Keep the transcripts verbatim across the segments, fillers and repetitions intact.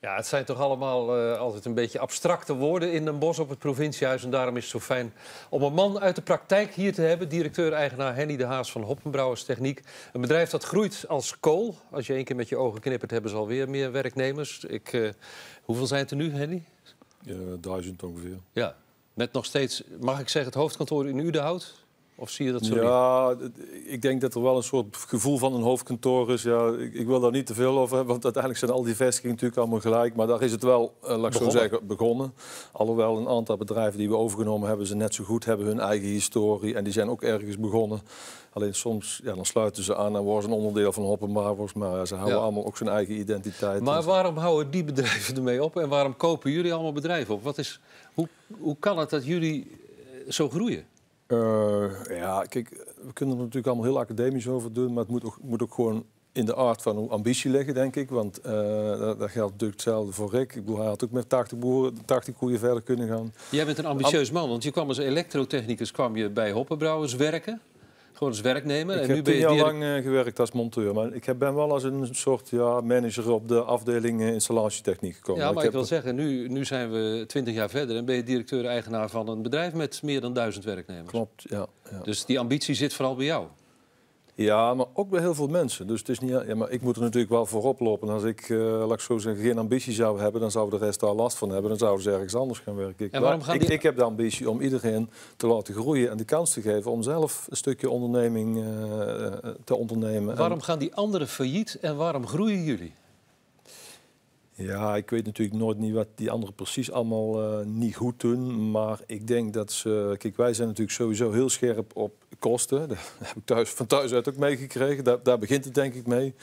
Ja, het zijn toch allemaal uh, altijd een beetje abstracte woorden in Den Bosch op het provinciehuis. En daarom is het zo fijn om een man uit de praktijk hier te hebben. Directeur-eigenaar Henny de Haas van Hoppenbrouwers Techniek. Een bedrijf dat groeit als kool. Als je één keer met je ogen knippert, hebben ze alweer meer werknemers. Ik, uh, hoeveel zijn het er nu, Henny? Ja, duizend ongeveer. Ja, met nog steeds, mag ik zeggen, het hoofdkantoor in Udenhout? Of zie je dat zo niet? Ja, ik denk dat er wel een soort gevoel van een hoofdkantoor is. Ja, ik, ik wil daar niet te veel over hebben, want uiteindelijk zijn al die vestigingen natuurlijk allemaal gelijk. Maar daar is het wel, uh, laat ik zo zeggen, begonnen. Alhoewel een aantal bedrijven die we overgenomen hebben, ze net zo goed hebben hun eigen historie. En die zijn ook ergens begonnen. Alleen soms ja, dan sluiten ze aan en worden ze een onderdeel van Hoppenbrouwers. Maar ja, ze houden ja. allemaal ook zijn eigen identiteit. Maar waarom houden die bedrijven ermee op? En waarom kopen jullie allemaal bedrijven op? Wat is, hoe, hoe kan het dat jullie zo groeien? Uh, ja, kijk, we kunnen er natuurlijk allemaal heel academisch over doen, maar het moet ook, moet ook gewoon in de aard van ambitie liggen, denk ik. Want uh, dat, dat geldt natuurlijk hetzelfde voor Rick. Ik bedoel, hij had ook met tachtig, boeren, tachtig koeien verder kunnen gaan. Jij bent een ambitieus man, want je kwam als elektrotechnicus kwam je bij Hoppenbrouwers werken. Gewoon als werknemer. Ik en heb nu ben je tien jaar direct... lang uh, gewerkt als monteur. Maar ik ben wel als een soort ja, manager op de afdeling uh, installatietechniek gekomen. Ja, maar ik, ik heb... wil zeggen, nu, nu zijn we twintig jaar verder en ben je directeur-eigenaar van een bedrijf met meer dan duizend werknemers. Klopt, ja, ja. Dus die ambitie zit vooral bij jou. Ja, maar ook bij heel veel mensen. Dus het is niet... ja, maar ik moet er natuurlijk wel voorop lopen. Als ik, uh, laat ik zo zeggen, geen ambitie zou hebben, dan zou de rest daar last van hebben. Dan zouden ze ergens anders gaan werken. Ik, en waarom gaan die... ik, ik heb de ambitie om iedereen te laten groeien en de kans te geven om zelf een stukje onderneming uh, te ondernemen. Waarom en... gaan die anderen failliet en waarom groeien jullie? Ja, ik weet natuurlijk nooit niet wat die anderen precies allemaal uh, niet goed doen. Maar ik denk dat ze... Kijk, wij zijn natuurlijk sowieso heel scherp op kosten. Dat heb ik thuis, van thuis uit ook meegekregen. Daar, daar begint het denk ik mee.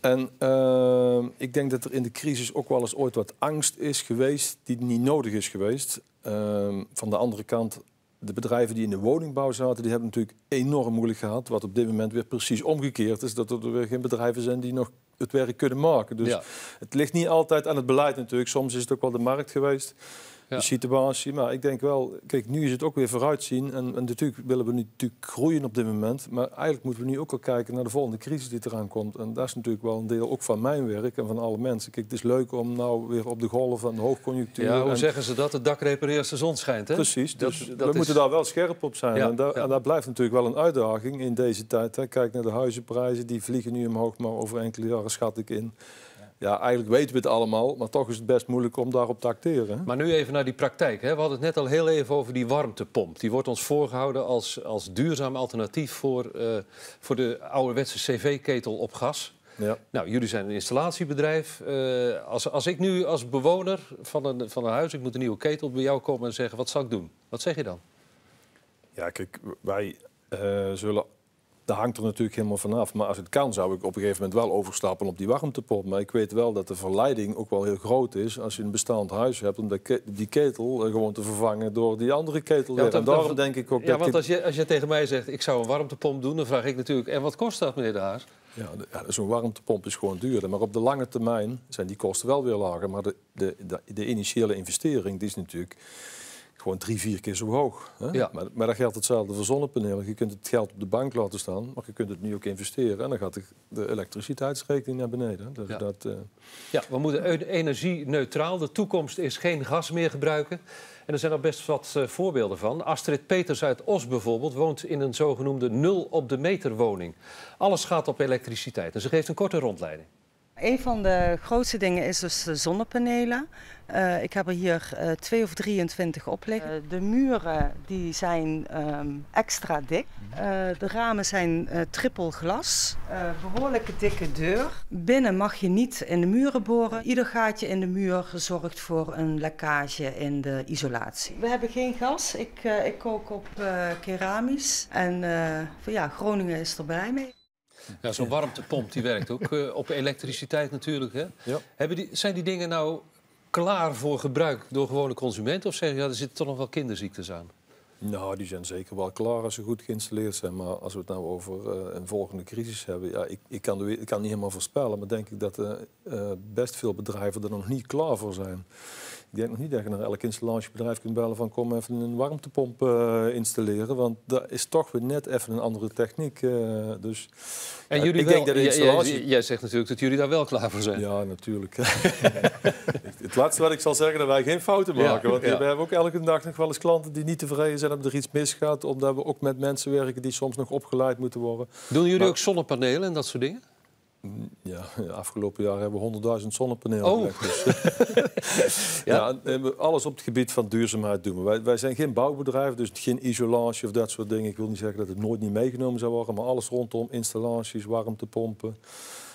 En uh, ik denk dat er in de crisis ook wel eens ooit wat angst is geweest... die niet nodig is geweest. Uh, van de andere kant... De bedrijven die in de woningbouw zaten, die hebben natuurlijk enorm moeilijk gehad. Wat op dit moment weer precies omgekeerd is. Dat er weer geen bedrijven zijn die nog het werk kunnen maken. Dus ja. Het ligt niet altijd aan het beleid natuurlijk. Soms is het ook wel de markt geweest, ja. de situatie. Maar ik denk wel, kijk, nu is het ook weer vooruitzien. En, en natuurlijk willen we nu natuurlijk groeien op dit moment. Maar eigenlijk moeten we nu ook al kijken naar de volgende crisis die eraan komt. En dat is natuurlijk wel een deel ook van mijn werk en van alle mensen. Kijk, het is leuk om nou weer op de golf van de hoogconjunctuur... Ja, hoe en... zeggen ze dat? Het dak repareert als de zon schijnt, hè? Precies. Dus dat, dat we is... moeten daar wel scherp op zijn. Ja, en, daar, ja. en dat blijft natuurlijk wel een uitdaging in deze tijd. Hè. Kijk naar de huizenprijzen, die vliegen nu omhoog, maar over enkele jaren schat ik in... Ja, eigenlijk weten we het allemaal, maar toch is het best moeilijk om daarop te acteren. Maar nu even naar die praktijk. Hè? We hadden het net al heel even over die warmtepomp. Die wordt ons voorgehouden als, als duurzaam alternatief voor, uh, voor de ouderwetse cv-ketel op gas. Ja. Nou, jullie zijn een installatiebedrijf. Uh, als, als ik nu als bewoner van een, van een huis, ik moet een nieuwe ketel bij jou komen en zeggen, wat zal ik doen? Wat zeg je dan? Ja, kijk, wij uh, zullen... Dat hangt er natuurlijk helemaal vanaf. Maar als het kan, zou ik op een gegeven moment wel overstappen op die warmtepomp. Maar ik weet wel dat de verleiding ook wel heel groot is als je een bestaand huis hebt... om die ketel gewoon te vervangen door die andere ketel. Ja, want en daarom denk ik ook ja, dat... Ja, want als je, als je tegen mij zegt, ik zou een warmtepomp doen... dan vraag ik natuurlijk, en wat kost dat, meneer de Haas? Ja, ja, zo'n warmtepomp is gewoon duurder. Maar op de lange termijn zijn die kosten wel weer lager. Maar de, de, de, de initiële investering, die is natuurlijk... gewoon drie, vier keer zo hoog. Hè? Ja. Maar, maar dat geldt hetzelfde voor zonnepanelen. Je kunt het geld op de bank laten staan, maar je kunt het nu ook investeren. En dan gaat de, de elektriciteitsrekening naar beneden. Dus ja. Dat, uh... ja, we moeten energie neutraal. De toekomst is geen gas meer gebruiken. En er zijn al best wat uh, voorbeelden van. Astrid Peters uit Os bijvoorbeeld woont in een zogenoemde nul-op-de-meter woning. Alles gaat op elektriciteit. En ze geeft een korte rondleiding. Een van de grootste dingen is dus de zonnepanelen. Uh, ik heb er hier uh, twee of drieëntwintig op liggen. Uh, de muren die zijn um, extra dik. Uh, de ramen zijn uh, triple glas. Uh, behoorlijke dikke deur. Binnen mag je niet in de muren boren. Ieder gaatje in de muur zorgt voor een lekkage in de isolatie. We hebben geen gas. Ik, uh, ik kook op uh, keramisch. En uh, ja, Groningen is er blij mee. Ja, zo'n warmtepomp die werkt ook uh, op elektriciteit natuurlijk. Hè? Ja. Hebben die, zijn die dingen nou klaar voor gebruik door gewone consumenten? Of zeggen ja, er zitten toch nog wel kinderziektes aan? Nou, die zijn zeker wel klaar als ze goed geïnstalleerd zijn. Maar als we het nou over uh, een volgende crisis hebben... Ja, ik, ik, kan de, ik kan niet helemaal voorspellen, maar denk ik dat uh, uh, best veel bedrijven er nog niet klaar voor zijn. Ik denk nog niet dat je naar elk installatiebedrijf kunt bellen van kom even een warmtepomp uh, installeren. Want dat is toch weer net even een andere techniek. Uh, dus, en ja, jullie ik wel, denk dat de installatie... jij, jij, jij zegt natuurlijk dat jullie daar wel klaar voor zijn. Ja, natuurlijk. Het laatste wat ik zal zeggen, dat wij geen fouten maken. Ja, want ja. we hebben ook elke dag nog wel eens klanten die niet tevreden zijn dat er iets misgaat. Omdat we ook met mensen werken die soms nog opgeleid moeten worden. Doen jullie maar... ook zonnepanelen en dat soort dingen? Ja, de afgelopen jaar hebben we honderdduizend zonnepanelen oh. gelegd. Dus. ja. ja, alles op het gebied van duurzaamheid doen we. Wij, wij zijn geen bouwbedrijf, dus geen isolage of dat soort dingen. Ik wil niet zeggen dat het nooit niet meegenomen zou worden, maar alles rondom installaties, warmtepompen.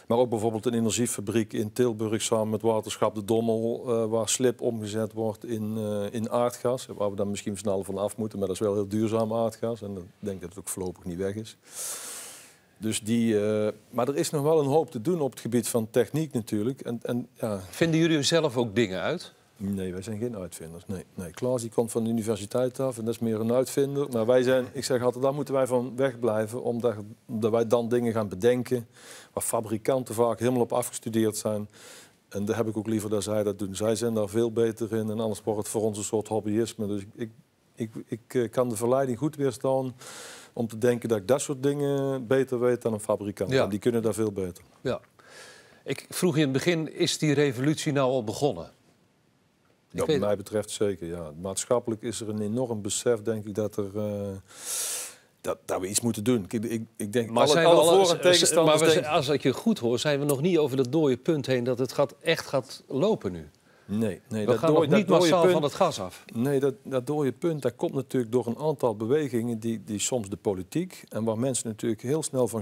Maar ook bijvoorbeeld een energiefabriek in Tilburg samen met waterschap De Dommel, uh, waar slib omgezet wordt in, uh, in aardgas. Waar we dan misschien snel van af moeten, maar dat is wel heel duurzaam aardgas. En ik denk dat het ook voorlopig niet weg is. Dus die, uh, maar er is nog wel een hoop te doen op het gebied van techniek natuurlijk. En, en, ja. Vinden jullie zelf ook dingen uit? Nee, wij zijn geen uitvinders. Nee, nee. Klaas die komt van de universiteit af en dat is meer een uitvinder. Maar wij zijn, ik zeg altijd, daar moeten wij van wegblijven. Omdat wij dan dingen gaan bedenken waar fabrikanten vaak helemaal op afgestudeerd zijn. En daar heb ik ook liever dat zij dat doen. Zij zijn daar veel beter in en anders wordt het voor ons een soort hobbyisme. Dus ik, ik, ik, ik kan de verleiding goed weerstaan... om te denken dat ik dat soort dingen beter weet dan een fabrikant. Ja. Die kunnen daar veel beter. Ja. Ik vroeg je in het begin, is die revolutie nou al begonnen? Ja, wat mij betreft zeker, ja. Maatschappelijk is er een enorm besef, denk ik, dat er... Uh... Dat, dat we iets moeten doen. Ik, ik, ik denk, maar alle, zijn we alle voor- en tegenstanders... Maar we, denk... als ik je goed hoor, zijn we nog niet over dat dode punt heen... dat het gaat, echt gaat lopen nu. Nee, nee, we dat gaan dooi, nog niet dat massaal punt, van het gas af. Nee, dat, dat dode punt dat komt natuurlijk door een aantal bewegingen... Die, die soms de politiek, en waar mensen natuurlijk heel snel van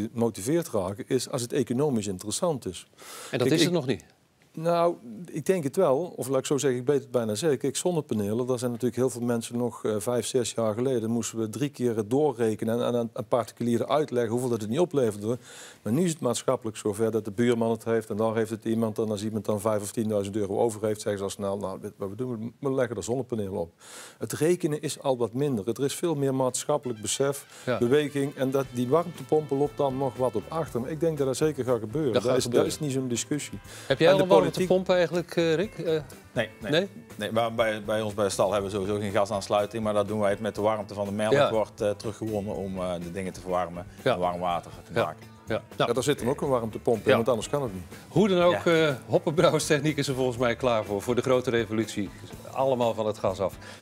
gemotiveerd raken... is als het economisch interessant is. En dat Kijk, is het ik, nog niet? Nou, ik denk het wel. Of laat ik zo zeggen, ik weet het bijna zeker. Kijk, zonnepanelen, daar zijn natuurlijk heel veel mensen nog uh, vijf, zes jaar geleden... moesten we drie keer doorrekenen en aan, aan particulieren uitleggen hoeveel dat het niet opleverde. Maar nu is het maatschappelijk zover dat de buurman het heeft... en daar heeft het iemand, en als iemand dan vijf of tienduizend euro over heeft... zeggen ze al snel, nou, wat we doen, we leggen er zonnepanelen op. Het rekenen is al wat minder. Er is veel meer maatschappelijk besef, ja. beweging... en dat die warmtepompen loopt dan nog wat op achter. Maar ik denk dat dat zeker gaat gebeuren. Dat, dat, gaat is, gebeuren. dat is niet zo'n discussie. Heb jij al de pompen eigenlijk, Rick? Uh, nee, nee. nee? nee maar bij, bij ons bij de stal hebben we sowieso geen gasaansluiting. Maar dat doen wij het met de warmte van de melk. Ja. Wordt uh, teruggewonnen om uh, de dingen te verwarmen ja. en warm water te ja. maken. Ja. Ja. Nou, ja, daar zit dan ook een warmtepomp in, ja. want anders kan het niet. Hoe dan ook, ja. uh, Hoppenbrouwers Techniek is er volgens mij klaar voor. Voor de grote revolutie. Allemaal van het gas af.